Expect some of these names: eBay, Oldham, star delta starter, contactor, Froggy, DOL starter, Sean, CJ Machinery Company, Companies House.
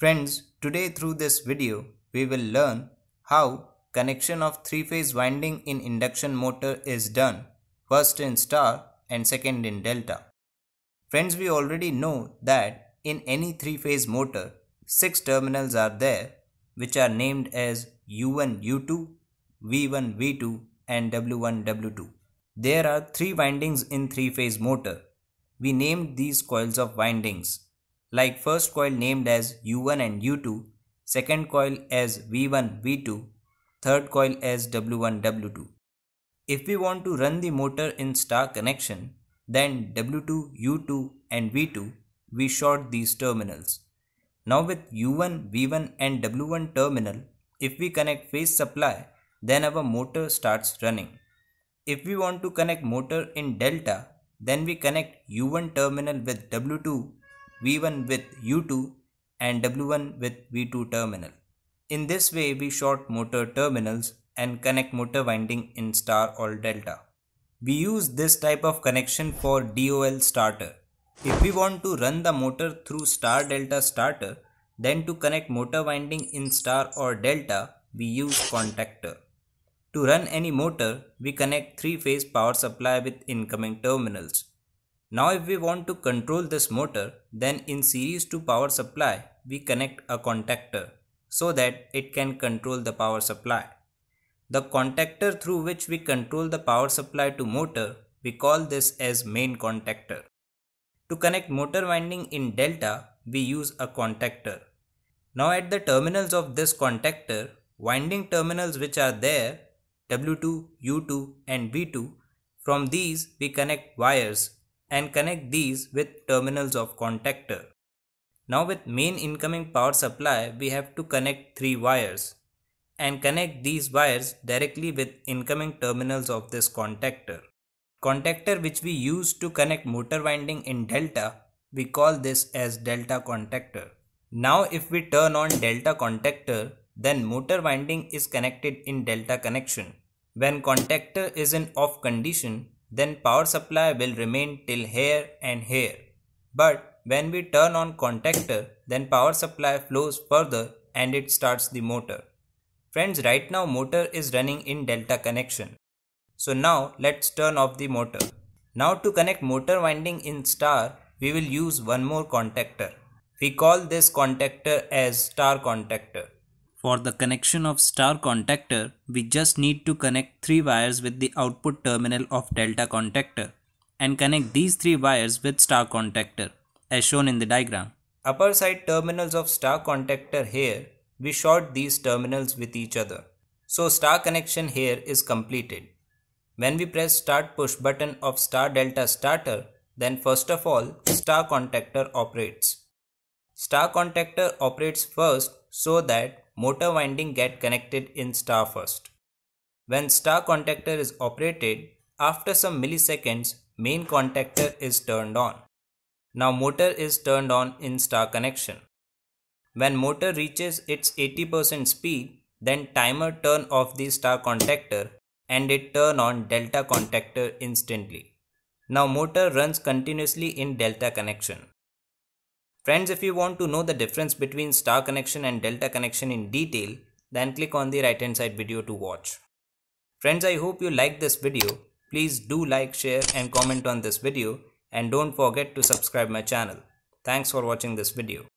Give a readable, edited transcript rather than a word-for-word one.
Friends, today through this video, we will learn how connection of three-phase winding in induction motor is done, first in star and second in delta. Friends, we already know that in any three-phase motor, 6 terminals are there, which are named as U1, U2, V1, V2 and W1, W2. There are 3 windings in three-phase motor. We named these coils of windings. Like first coil named as U1 and U2, second coil as V1, V2, third coil as W1, W2. If we want to run the motor in star connection, then W2, U2 and V2, we short these terminals. Now with U1, V1 and W1 terminal, if we connect phase supply, then our motor starts running. If we want to connect motor in delta, then we connect U1 terminal with W2, V1 with U2 and W1 with V2 terminal. In this way, we short motor terminals and connect motor winding in star or delta. We use this type of connection for DOL starter. If we want to run the motor through star delta starter, then to connect motor winding in star or delta, we use contactor. To run any motor, we connect three-phase power supply with incoming terminals. Now if we want to control this motor, then in series to power supply, we connect a contactor so that it can control the power supply. The contactor through which we control the power supply to motor, we call this as main contactor. To connect motor winding in delta, we use a contactor. Now at the terminals of this contactor, winding terminals which are there, W2, U2 and V2, from these we connect wires and connect these with terminals of contactor. Now with main incoming power supply, we have to connect 3 wires and connect these wires directly with incoming terminals of this contactor. Contactor which we use to connect motor winding in delta, we call this as delta contactor. Now if we turn on delta contactor, then motor winding is connected in delta connection. When contactor is in off condition, then power supply will remain till here and here. But when we turn on contactor, then power supply flows further and it starts the motor. Friends, right now motor is running in delta connection. So now let's turn off the motor. Now to connect motor winding in star, we will use one more contactor. We call this contactor as star contactor. For the connection of star contactor, we just need to connect 3 wires with the output terminal of delta contactor and connect these 3 wires with star contactor as shown in the diagram. Upper side terminals of star contactor here, we short these terminals with each other. So star connection here is completed. When we press start push button of star delta starter, then first of all star contactor operates. Star contactor operates first so that motor winding get connected in star first. When star contactor is operated, after some milliseconds, main contactor is turned on. Now motor is turned on in star connection. When motor reaches its 80% speed, then timer turn off the star contactor and it turn on delta contactor instantly. Now motor runs continuously in delta connection. Friends, if you want to know the difference between star connection and delta connection in detail, then click on the right hand side video to watch. Friends, I hope you liked this video. Please do like, share and comment on this video and don't forget to subscribe my channel. Thanks for watching this video.